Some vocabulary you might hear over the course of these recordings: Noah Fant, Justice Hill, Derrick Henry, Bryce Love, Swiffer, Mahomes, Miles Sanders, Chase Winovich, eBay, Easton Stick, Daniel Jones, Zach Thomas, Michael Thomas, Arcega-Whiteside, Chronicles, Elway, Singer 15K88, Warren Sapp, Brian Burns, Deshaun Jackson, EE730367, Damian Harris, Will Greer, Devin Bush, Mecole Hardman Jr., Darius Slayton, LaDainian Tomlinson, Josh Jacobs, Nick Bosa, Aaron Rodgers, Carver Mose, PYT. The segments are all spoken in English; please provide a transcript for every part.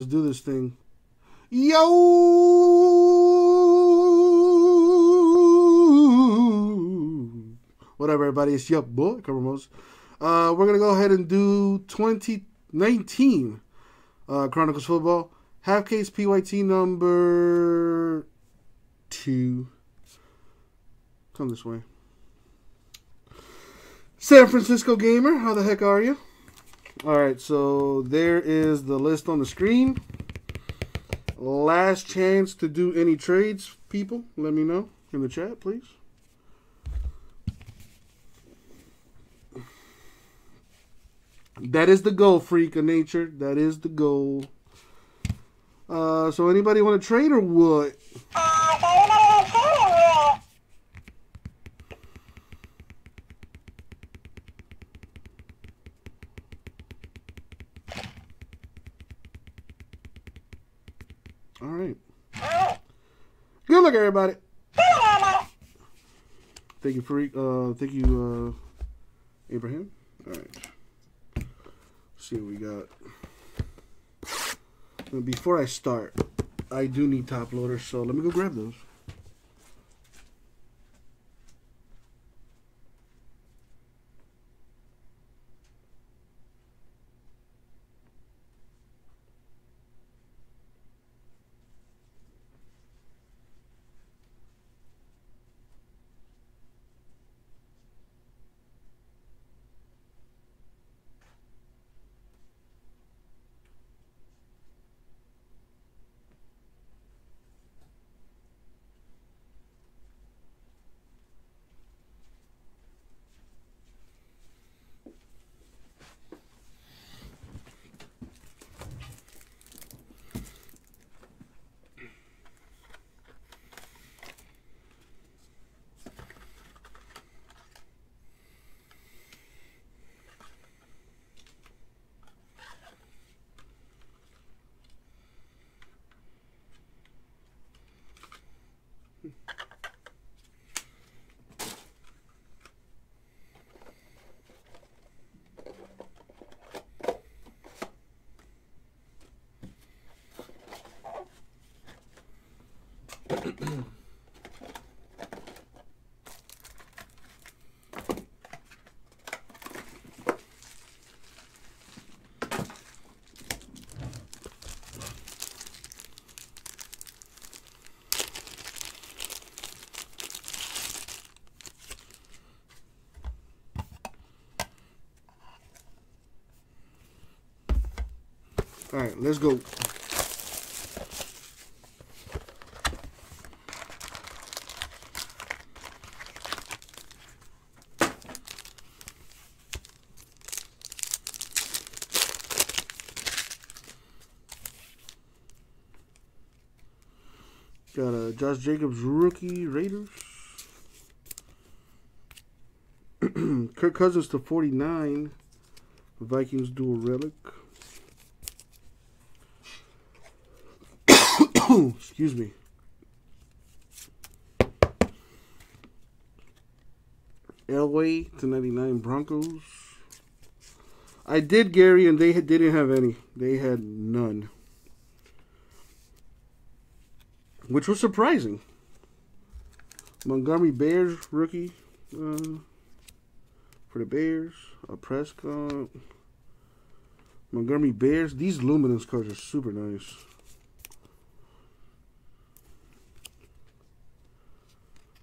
Let's do this thing. Yo! What up, everybody? It's your boy, Carver Mose. We're going to go ahead and do 2019 Chronicles football. Half case PYT number 2. Come this way. San Francisco Gamer, how the heck are you? All right, so there is the list on the screen. Last chance to do any trades, people. Let me know in the chat, please. That is the goal, freak of nature. That is the goal. So anybody want to trade or what? All right. Good luck, everybody. Thank you, Freak. Thank you, Abraham. All right. Let's see what we got. Before I start, I do need top loaders, so let me go grab those. All right, let's go. Got a Josh Jacobs rookie Raiders. Kirk Cousins to 49. Vikings dual relic. Excuse me. Elway to 99 Broncos. I did, Gary, and they didn't have any. They had none. Which was surprising. Montgomery Bears rookie for the Bears. A Prescott. Montgomery Bears. These luminance cards are super nice.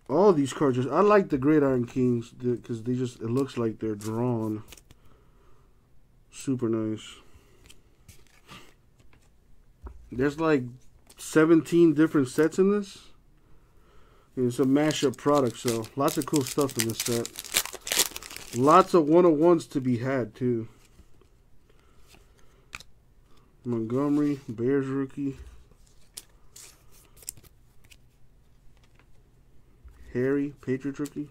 All these cards, I like the Gridiron Kings because they just, it looks like they're drawn. Super nice. There's like 17 different sets in this. And it's a mashup product, so lots of cool stuff in this set. Lots of one-on-ones to be had, too. Montgomery, Bears rookie. Harry, Patriot rookie,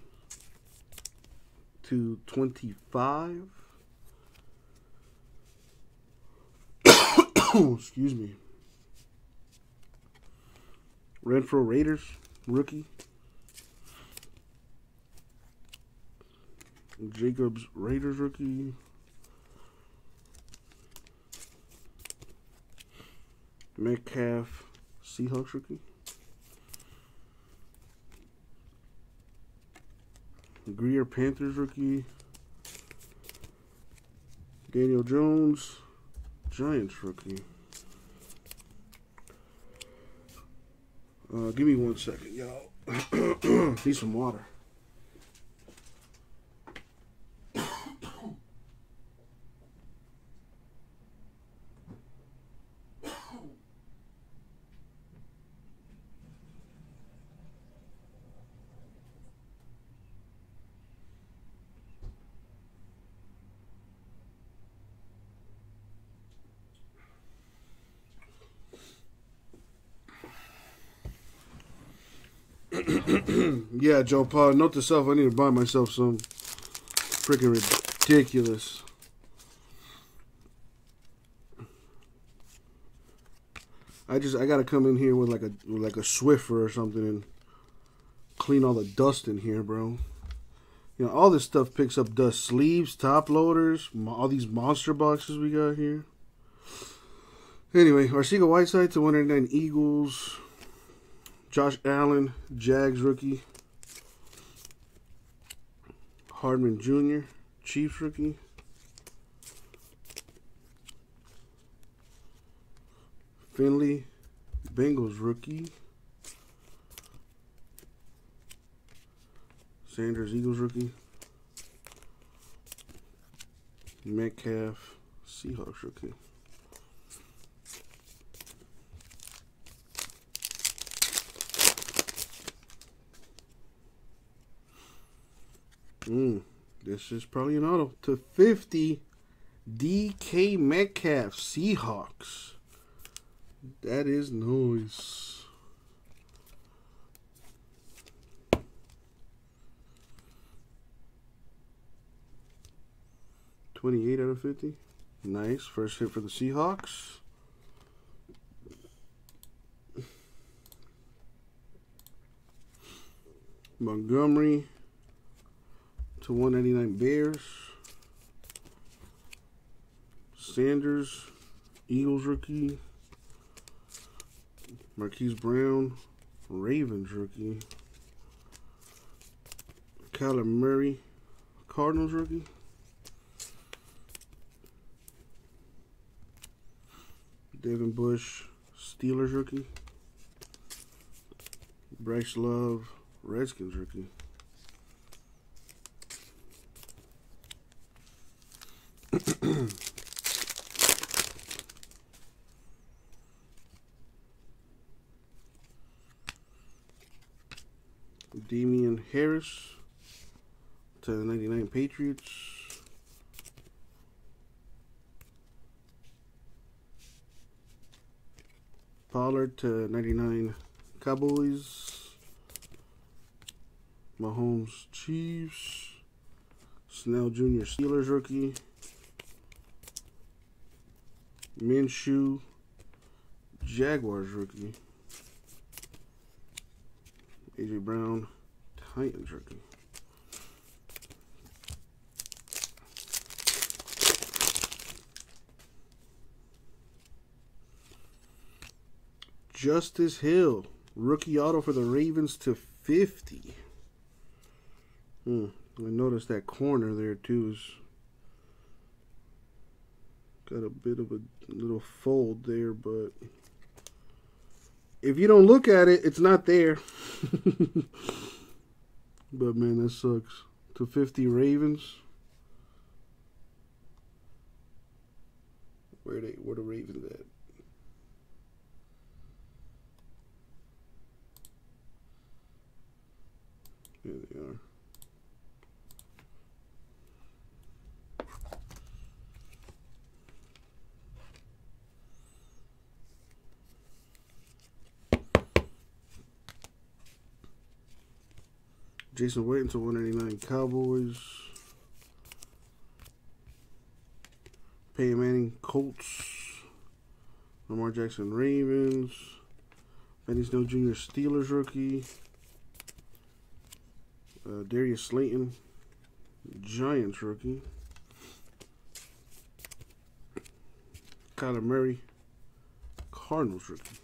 to 25. Excuse me. Renfro Raiders, rookie. Jacobs Raiders, rookie. Metcalf, Seahawks rookie. Greer, Panthers rookie. Daniel Jones, Giants rookie. Give me 1 second, y'all. Need some water. Yeah, Joe Paul, note to self, I need to buy myself some freaking ridiculous I gotta come in here with like a Swiffer or something and clean all the dust in here, bro. You know, all this stuff picks up dust. Sleeves, top loaders, all these monster boxes we got here. Anyway, Arcega-Whiteside to 199 Eagles. Josh Allen, Jags rookie. Hardman Jr., Chiefs rookie. Finley, Bengals rookie. Sanders, Eagles rookie. Metcalf, Seahawks rookie. This is probably an auto /50 DK Metcalf Seahawks. That is noise. $28/50. Nice. First hit for the Seahawks. Montgomery. /199 Bears. Sanders, Eagles rookie. Marquise Brown, Ravens rookie. Kyler Murray, Cardinals rookie. Devin Bush, Steelers rookie. Bryce Love, Redskins rookie. Damian Harris /99 Patriots. Pollard /99 Cowboys. Mahomes, Chiefs. Snell Jr., Steelers rookie. Minshew, Jaguars rookie. AJ Brown, Titans rookie. Justice Hill, rookie auto for the Ravens /50. I noticed that corner there too is got a bit of a little fold there, but if you don't look at it, it's not there. But man, that sucks. /50 Ravens. Where the Ravens at? There they are. Jason Witten /189 Cowboys. Peyton Manning, Colts. Lamar Jackson, Ravens. Benny Snell Jr., Steelers rookie. Darius Slayton, Giants rookie. Kyler Murray, Cardinals rookie.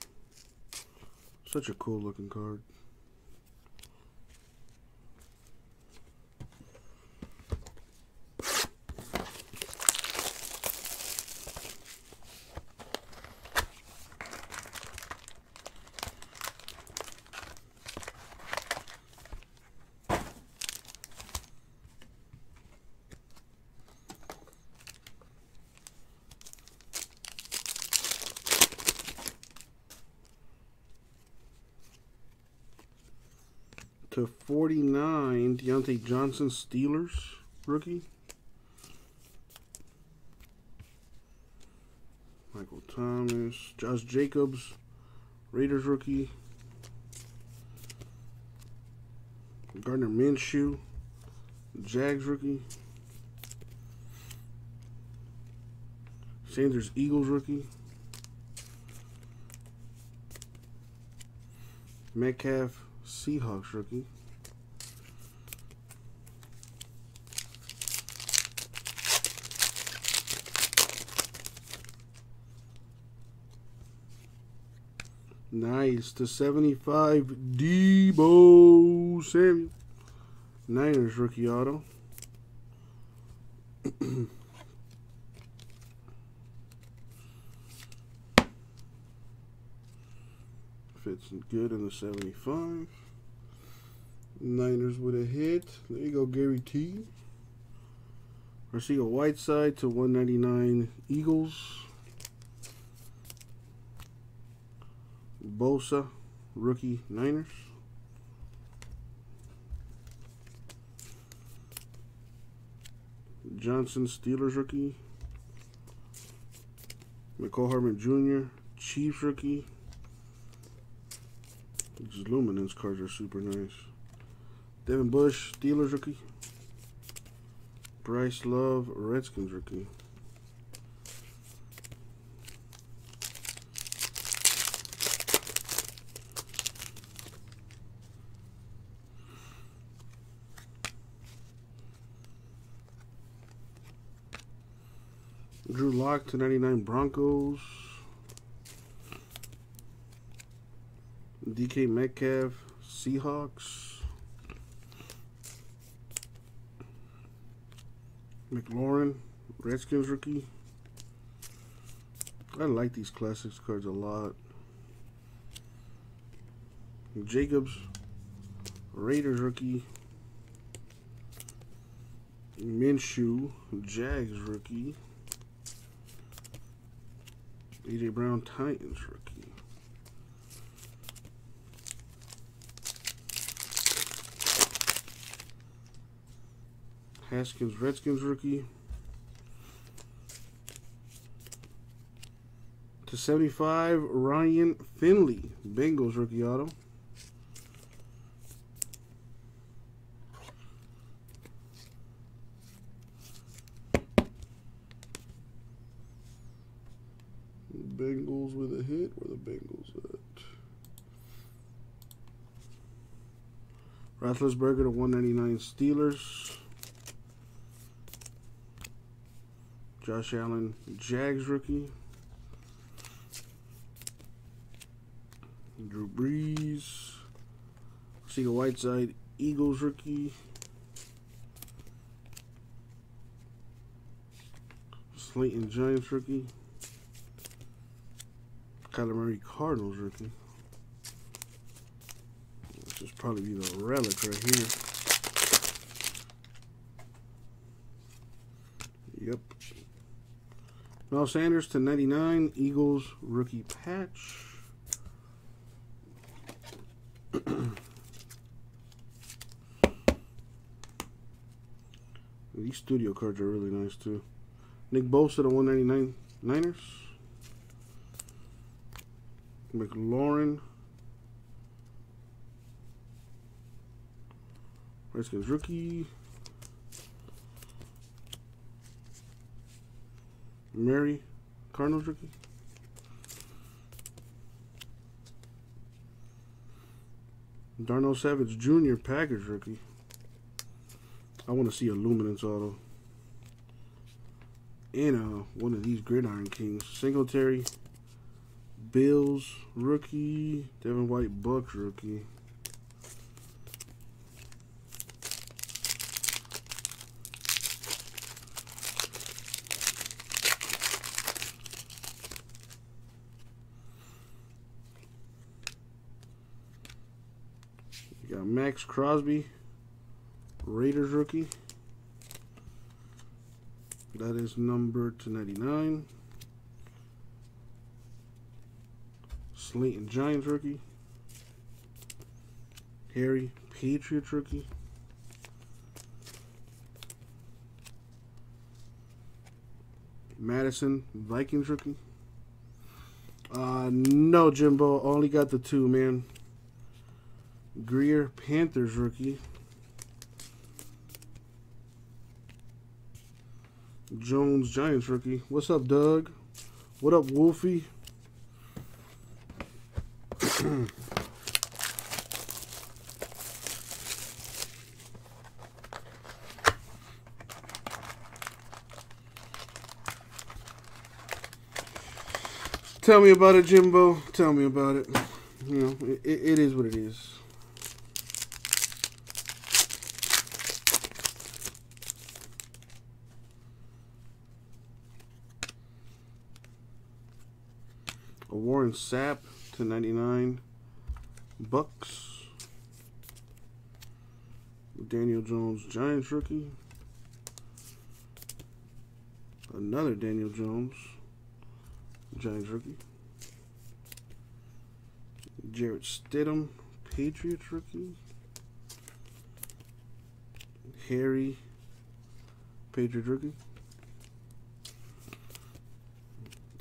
Such a cool looking card. /49, Deontay Johnson, Steelers rookie. Michael Thomas, Josh Jacobs, Raiders rookie. Gardner Minshew, Jags rookie. Sanders, Eagles rookie. Metcalf, Seahawks rookie. Nice /75 Deebo Samuel, Niners rookie auto. Fits good in the /75. Niners with a hit. There you go, Gary T. Arcega-Whiteside /199 Eagles. Bosa, rookie Niners. Johnson, Steelers rookie. Mecole Hardman Jr., Chiefs rookie. These Luminance cards are super nice. Devin Bush, Steelers rookie. Bryce Love, Redskins rookie. Drew Lock /299 Broncos. DK Metcalf, Seahawks. McLaurin, Redskins rookie. I like these classics cards a lot. Jacobs, Raiders rookie. Minshew, Jags rookie. AJ Brown, Titans rookie. Haskins, Redskins rookie. /75 Ryan Finley, Bengals rookie auto. Bengals with a hit. Where the Bengals at? Roethlisberger /199 Steelers. Josh Allen, Jags rookie. Drew Brees. Arcega-Whiteside, Eagles rookie. Slayton, Giants rookie. Kyler Murray, Cardinals rookie. This is probably be the relic right here. Yep. Miles Sanders /99 Eagles rookie patch. These studio cards are really nice too. Nick Bosa /199 Niners. McLaurin, Redskins rookie. Murray, Cardinals rookie. Darnell Savage Jr., Packers rookie. I want to see a Luminance auto. And one of these Gridiron Kings. Singletary, Bills rookie. Devin White Bucks rookie. You got Max Crosby, Raiders rookie. That is number 299. Slayton Giants rookie. Harry Patriots rookie. Madison Vikings rookie. No, Jimbo. Only got the two, man. Greer Panthers rookie. Jones Giants rookie. What's up, Doug? What up, Wolfie? Tell me about it, Jimbo. Tell me about it. You know, it is what it is. Warren Sapp /299 Bucks. Daniel Jones Giants rookie. Another Daniel Jones Giants rookie. Jarrett Stidham Patriots rookie. Harry Patriots rookie.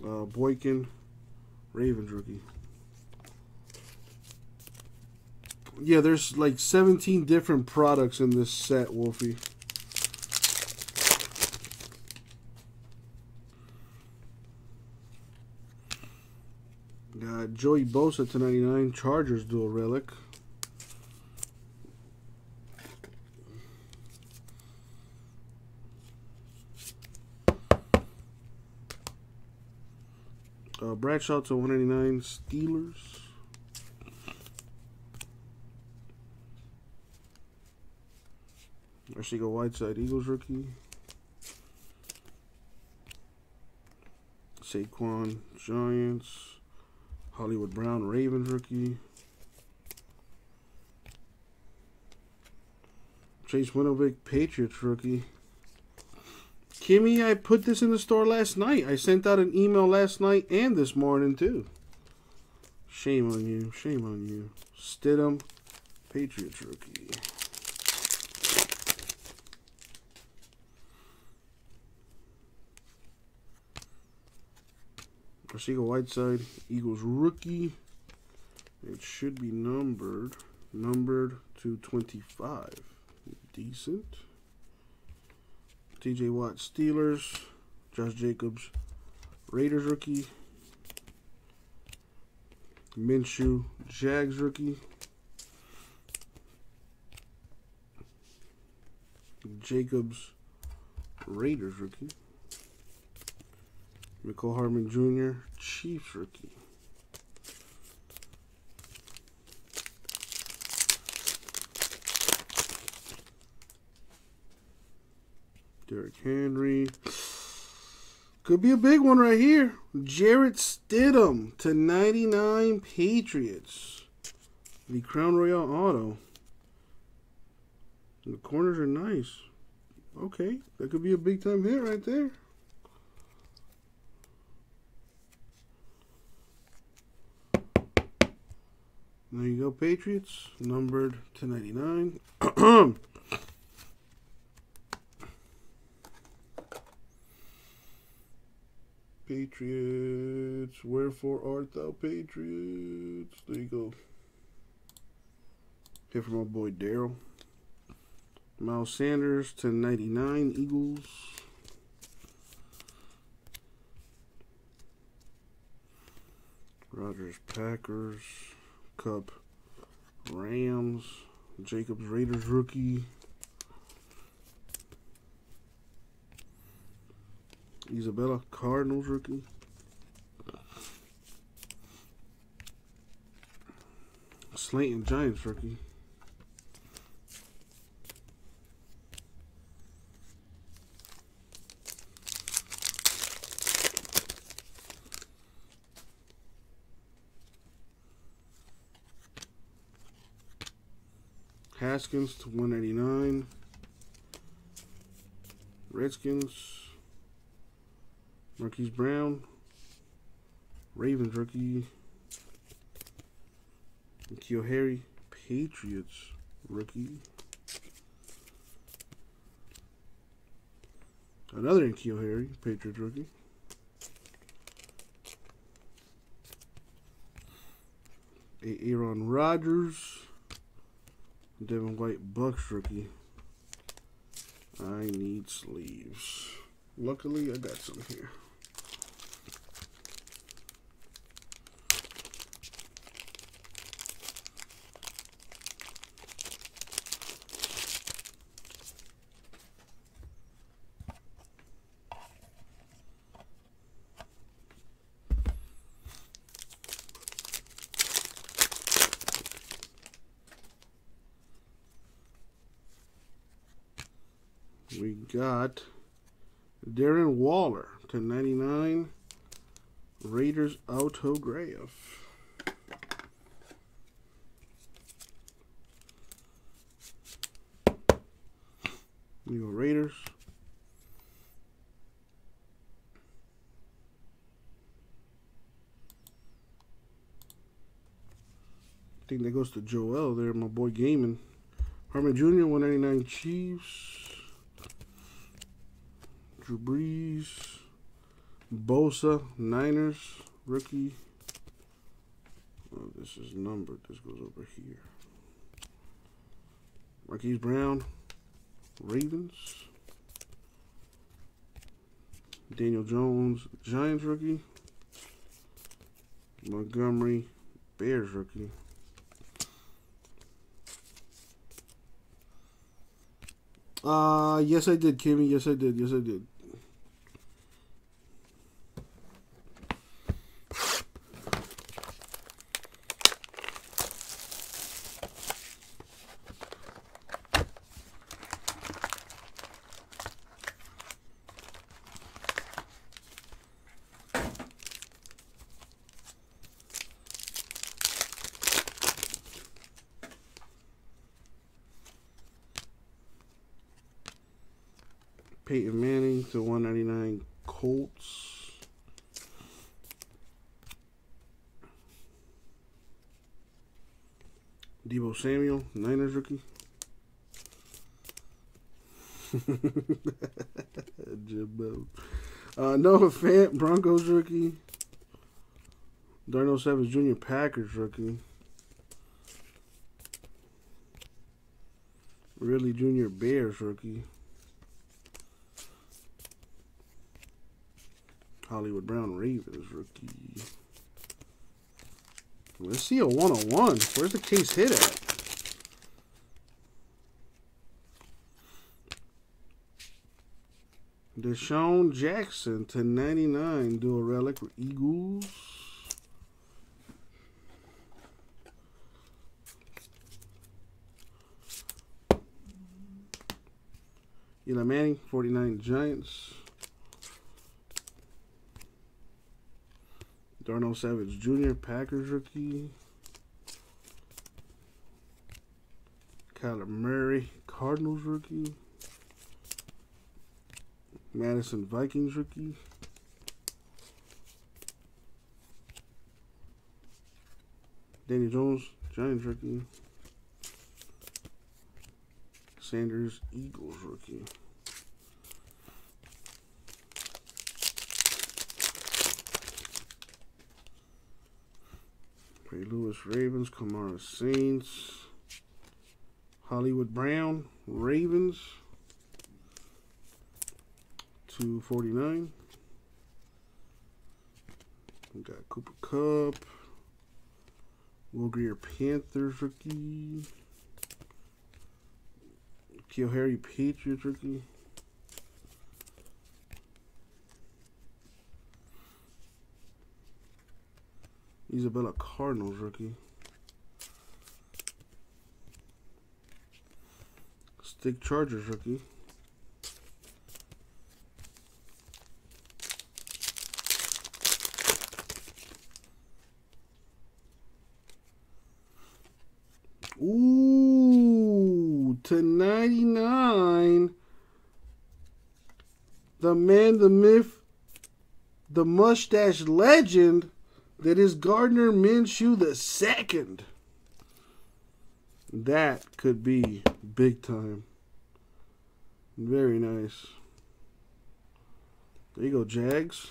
Boykin Ravens rookie. Yeah, there's like 17 different products in this set, Wolfie. Got Joey Bosa /299 Chargers dual relic. Bradshaw /189 Steelers. Arcega-Whiteside Eagles rookie. Saquon Giants. Hollywood Brown Ravens rookie. Chase Winovich Patriots rookie. Kimmy, I put this in the store last night. I sent out an email last night and this morning, too. Shame on you. Shame on you. Stidham, Patriots rookie. Arcega-Whiteside, Eagles rookie. It should be numbered. Numbered to 25. Decent. TJ Watt Steelers, Josh Jacobs Raiders rookie, Minshew Jags rookie, Jacobs Raiders rookie, Mecole Hardman Jr. Chiefs rookie. Derrick Henry. Could be a big one right here. Jarrett Stidham /99 Patriots. The Crown Royale auto. And the corners are nice. Okay. That could be a big time hit right there. There you go, Patriots. Numbered /299. Patriots, wherefore art thou, Patriots? There you go. Here from my boy Daryl. Miles Sanders /299 Eagles. Rodgers Packers. Cup Rams. Jacobs Raiders rookie. Isabella Cardinals rookie. Slayton Giants rookie. Haskins to 189. Redskins. Marquise Brown. Ravens rookie. N'Keal Harry. Patriots rookie. Another N'Keal Harry. Patriots rookie. Aaron Rodgers. Devin White, Bucks rookie. I need sleeves. Luckily, I got some here. We got Darren Waller to 99 Raiders autograph. We go Raiders. I think that goes to Joel there, my boy Gaiman. Harmon Jr. 199 Chiefs. Drew Brees, Bosa, Niners, rookie. Oh, this is numbered. This goes over here. Marquise Brown, Ravens. Daniel Jones, Giants, rookie. Montgomery, Bears, rookie. Yes, I did, Kimmy. Yes, I did. Yes, I did. Peyton Manning to 199 Colts. Deebo Samuel, Niners rookie. Jimbo. Noah Fant, Broncos rookie. Darnell Savage Jr., Packers rookie. Ridley Jr., Bears rookie. Hollywood Brown, Ravens rookie. Let's see a 101. Where's the case hit at? Deshaun Jackson to 99. Dual relic for Eagles. Eli Manning, 49 Giants. Darnell Savage Jr., Packers rookie. Kyler Murray, Cardinals rookie. Madison, Vikings rookie. Danny Jones, Giants rookie. Sanders, Eagles rookie. Lewis Ravens, Kamara Saints, Hollywood Brown Ravens, 249. We got Cooper Cup, Will Greer Panthers rookie, N'Keal Harry Patriots rookie. Isabella Cardinals rookie. Stick Chargers rookie. Ooh, /99. The man, the myth, the mustache legend that is Gardner Minshew II. That could be big time. Very nice. There you go, Jags.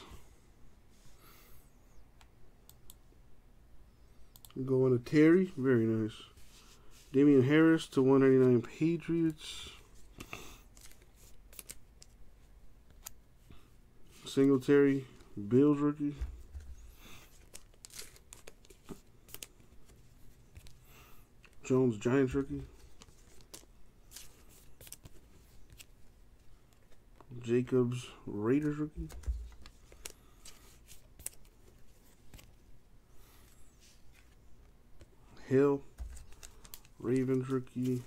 Going to Terry. Very nice. Damian Harris /199 Patriots. Singletary, Bills rookie. Jones, Giants rookie. Jacobs, Raiders rookie. Hill, Ravens rookie.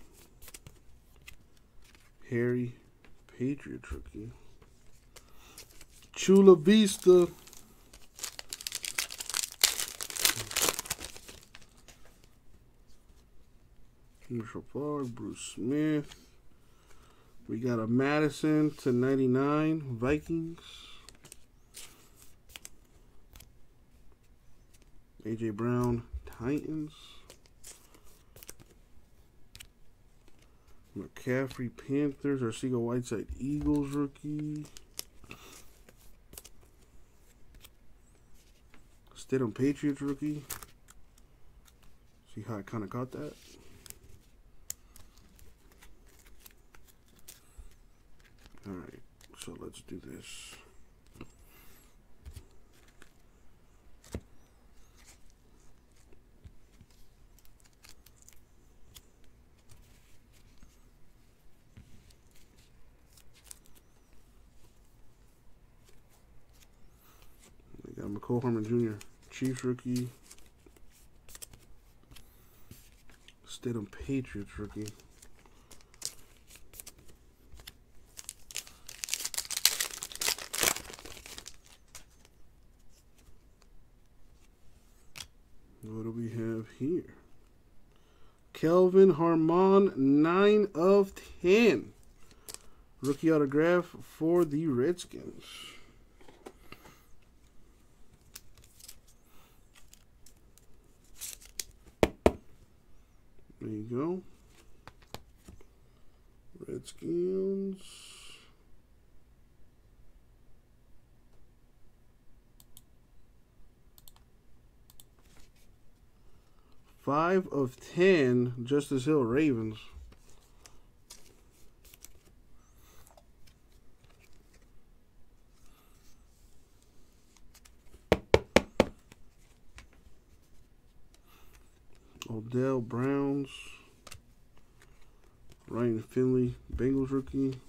Harry, Patriots rookie. Chula Vista. Marshall Fogg, Bruce Smith. We got a Madison /99 Vikings. AJ Brown, Titans. McCaffrey, Panthers. Arcega-Whiteside, Eagles rookie. Stidham, Patriots rookie. See how I kind of got that. All right, so let's do this. We got Mecole Hardman Jr., Chiefs rookie. Stidham, Patriots rookie. What do we have here? Kelvin Harmon, 9/10. Rookie autograph for the Redskins. There you go. Redskins. /10, Justice Hill, Ravens. Odell, Browns. Ryan Finley, Bengals rookie.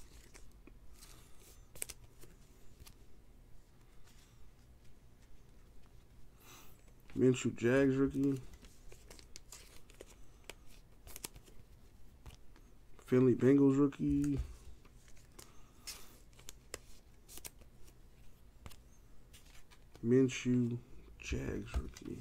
Minshew, Jags rookie. Finley, Bengals rookie. Minshew, Jags rookie.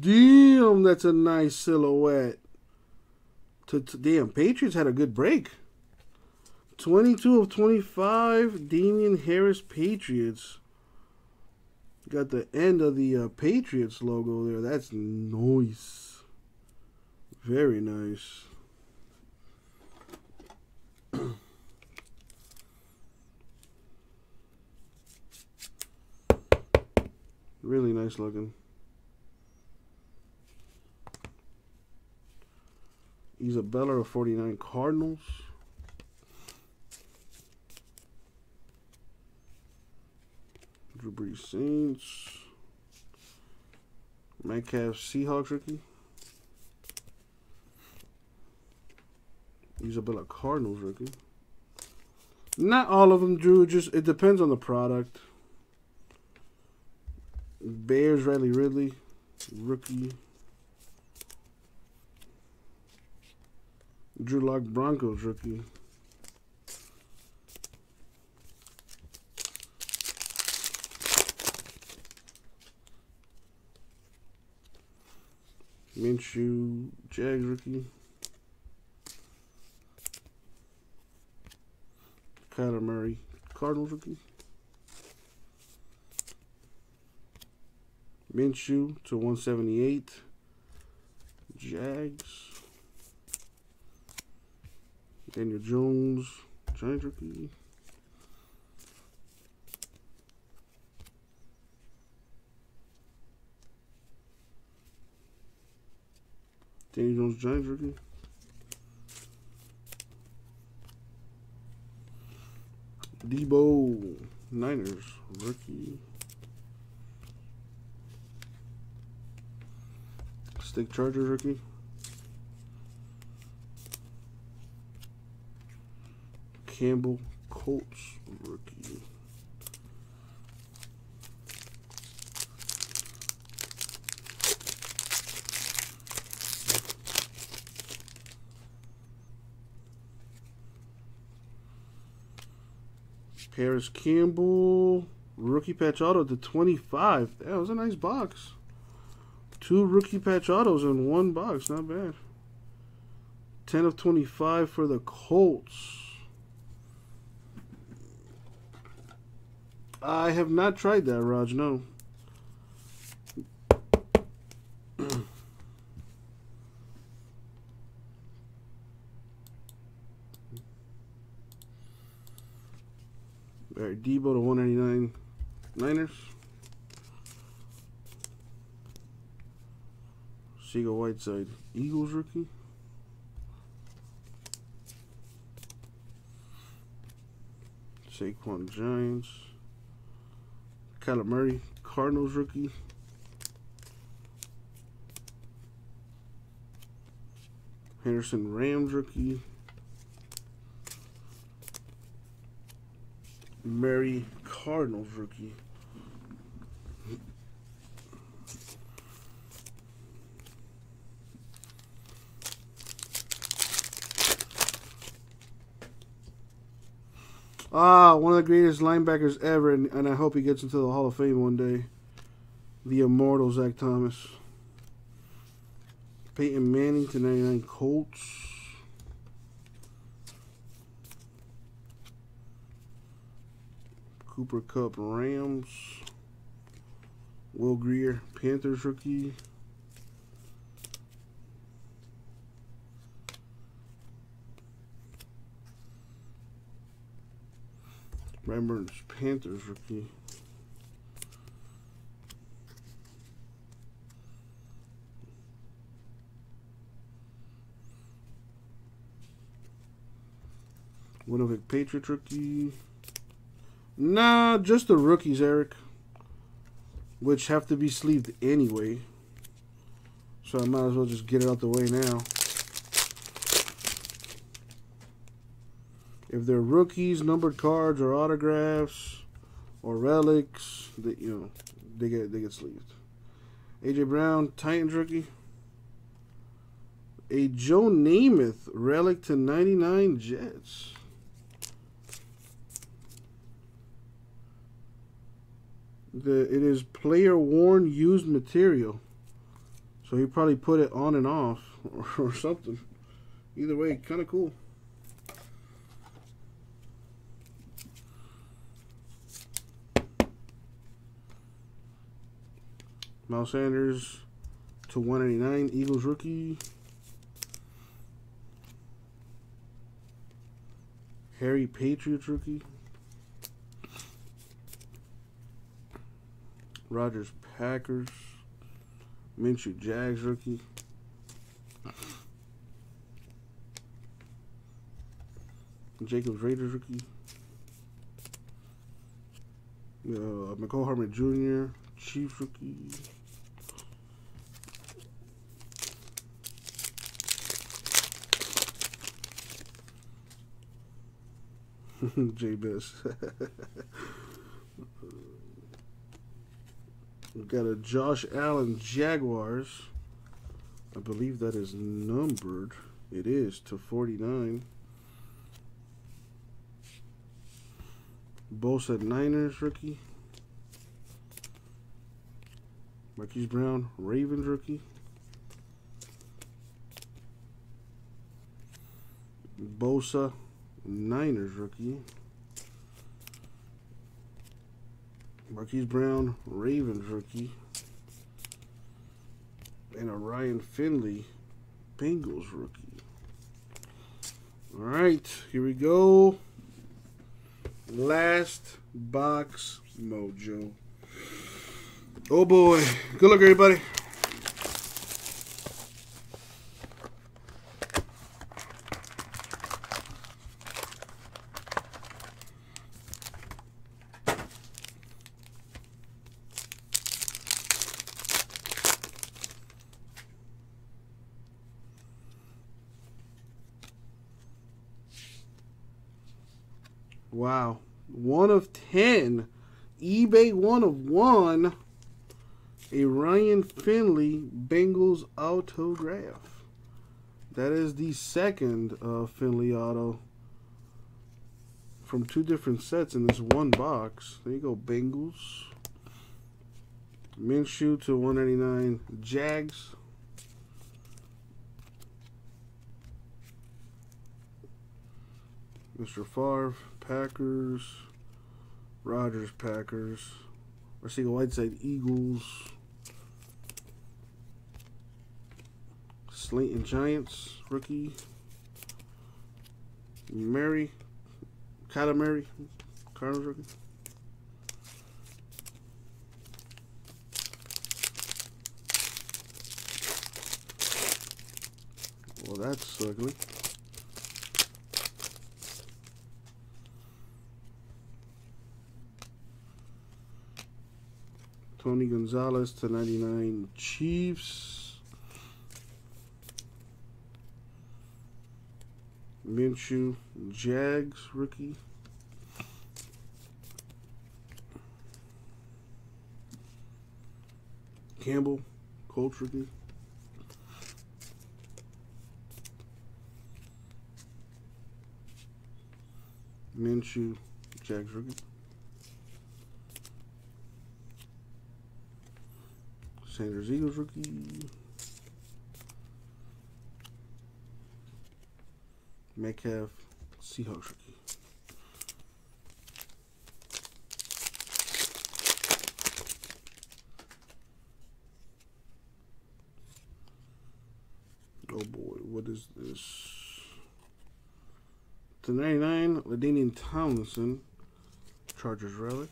Damn, that's a nice silhouette. Damn, Patriots had a good break. 22/25, Damian Harris, Patriots. Got the end of the Patriots logo there. That's nice. Very nice. Really nice looking. Isabella of 49 Cardinals. Drew Brees Saints. Metcalf Seahawks rookie. Isabella Cardinals rookie. Not all of them, Drew. Just it depends on the product. Bears Riley Ridley rookie. Drew Lock Broncos rookie. Minshew Jags rookie. Kyler Murray Cardinals rookie. Minshew to 178 Jags. Daniel Jones Giants rookie. Daniel Jones Giants rookie. Debo Niners rookie. Stick Chargers rookie. Campbell Colts rookie. Paris Campbell rookie patch auto to 25. That was a nice box. Two rookie patch autos in one box. Not bad. 10 of 25 for the Colts. I have not tried that, Raj, no. Alright, Debo to 199 Niners. Arcega-Whiteside Eagles rookie. Saquon Giants. Kyler Murray Cardinals rookie. Henderson Rams rookie. Murray Cardinals rookie. Ah, one of the greatest linebackers ever, and I hope he gets into the Hall of Fame one day. The immortal Zach Thomas. Peyton Manning to 99 Colts. Cooper Kupp Rams. Will Greer Panthers rookie. Brian Burns Panthers rookie. Winovich Patriots rookie. Nah, just the rookies, Eric, which have to be sleeved anyway, so I might as well just get it out the way now. If they're rookies, numbered cards, or autographs, or relics, that you know, they get sleeved. AJ Brown Titans rookie. A Joe Namath relic to 99 Jets. It is player worn used material, so he probably put it on and off or something. Either way, kind of cool. Miles Sanders to 189 Eagles rookie. Harry Patriots rookie. Rodgers Packers. Minshew Jags rookie. Jacobs Raiders rookie. Mecole Hardman Jr., Chiefs rookie. J. Best. We've got a Josh Allen Jaguars. I believe that is numbered. It is /49. Bosa Niners rookie. Marquise Brown Ravens rookie. Bosa Niners rookie. Marquise Brown Ravens rookie. And a Ryan Finley Bengals rookie. All right, here we go. Last box mojo. Oh boy. Good luck, everybody. Wow. 1 of 10. eBay 1 of 1. A Ryan Finley Bengals autograph. That is the second Finley auto from 2 different sets in this one box. There you go, Bengals. Minshew /199 Jags. Mr. Favre, Packers. Rodgers, Packers. Arcega-Whiteside, Eagles. Slayton, Giants rookie. Kyler Murray, Cardinals rookie. Well, that's ugly. Tony Gonzalez /99 Chiefs. Minshew Jags rookie. Campbell Colts rookie. Minshew Jags rookie. Sanders Eagles rookie. Metcalf Seahawks rookie. Oh boy, what is this? /99 LaDainian Tomlinson Chargers relic.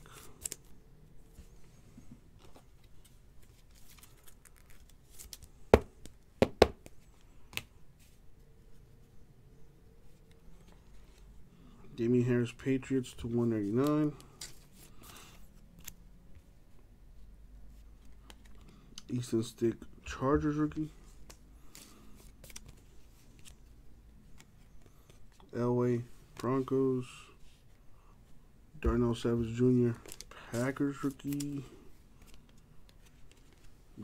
Damian Harris Patriots /199. Easton Stick Chargers rookie. Elway Broncos. Darnell Savage Jr. Packers rookie.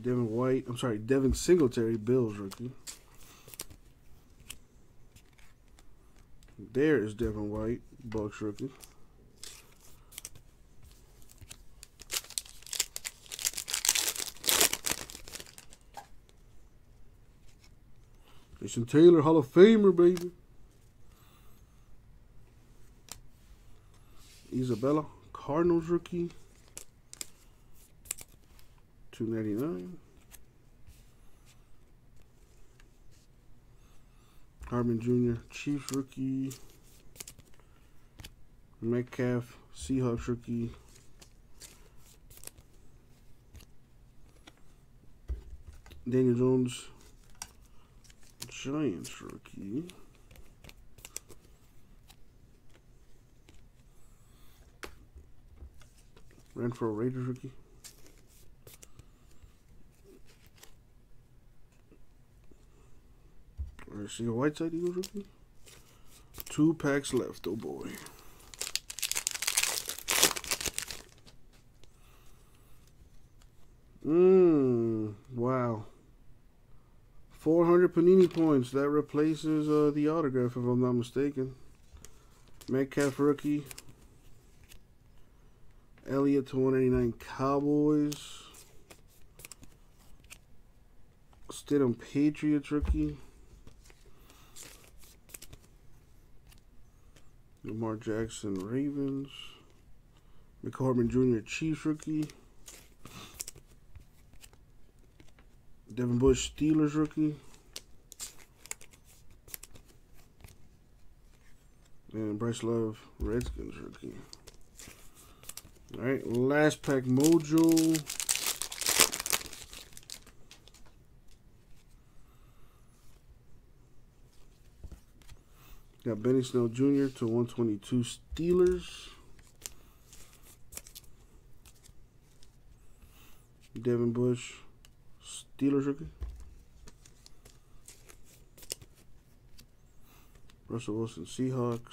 Devin Singletary Bills rookie. There is Devin White, Bucks rookie. Jason Taylor, Hall of Famer, baby. Isabella, Cardinals rookie. /299. Harmon Jr., Chiefs rookie. Metcalf, Seahawks rookie. Daniel Jones, Giants rookie. Renfrow Raiders rookie. Arcega-Whiteside Eagles rookie. 2 packs left, oh boy. Wow. 400 Panini points. That replaces the autograph, if I'm not mistaken. Metcalf rookie. Elliott /189 Cowboys. Stidham Patriots rookie. Lamar Jackson Ravens. Mecole Hardman Jr. Chiefs rookie. Devin Bush Steelers rookie. And Bryce Love Redskins rookie. Alright, last pack, Mojo. Got Benny Snell Jr. /122 Steelers. Devin Bush Steelers rookie. Russell Wilson Seahawks.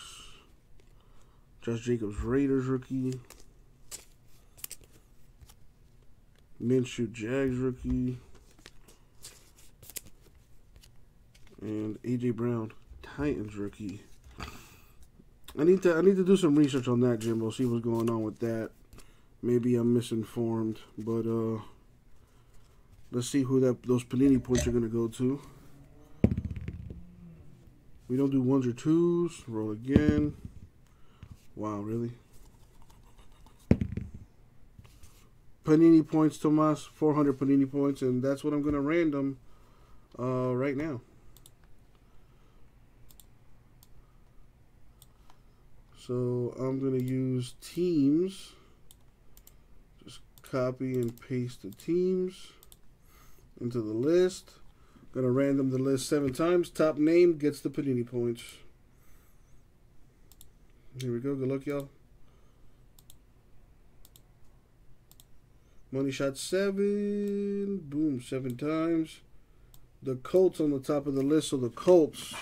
Josh Jacobs Raiders rookie. Minshew Jags rookie. And AJ Brown Titans rookie. I need to do some research on that, Jimbo, see what's going on with that. Maybe I'm misinformed, but let's see who those Panini points are gonna go to. We don't do ones or twos. Roll again. Wow, really? Panini points, Tomas. 400 Panini points, and that's what I'm going to random right now. So I'm going to use teams. Just copy and paste the teams into the list. I'm going to random the list 7 times. Top name gets the Panini points. Here we go. Good luck, y'all. Money shot 7. Boom, 7 times. The Colts on the top of the list, so the Colts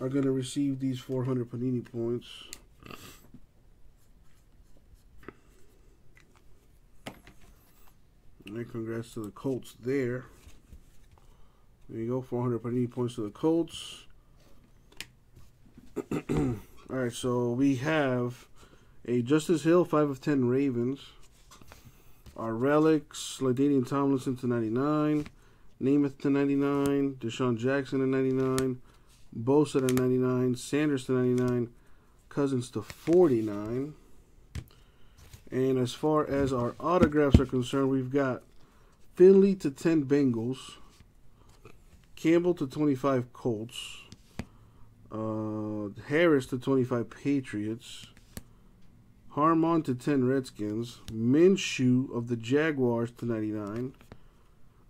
are going to receive these 400 Panini points. And congrats to the Colts there. There you go, 400 Panini points to the Colts. Alright, so we have a Justice Hill, 5/10 Ravens. Our relics, LaDainian Tomlinson /99, Namath /99, Deshaun Jackson /99, Bosa /99, Sanders /99, Cousins /49. And as far as our autographs are concerned, we've got Finley /10 Bengals, Campbell /25 Colts, Harris /25 Patriots, Harmon /10 Redskins, Minshew of the Jaguars /99,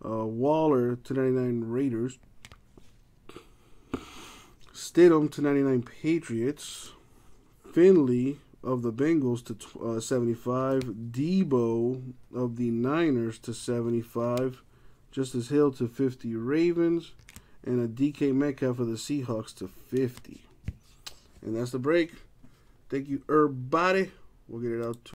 Waller /99 Raiders, Stidham /99 Patriots, Finley of the Bengals /75, Debo of the Niners /75, Justice Hill /50 Ravens, and a DK Metcalf of the Seahawks /50. And that's the break. Thank you, everybody. We'll get it out.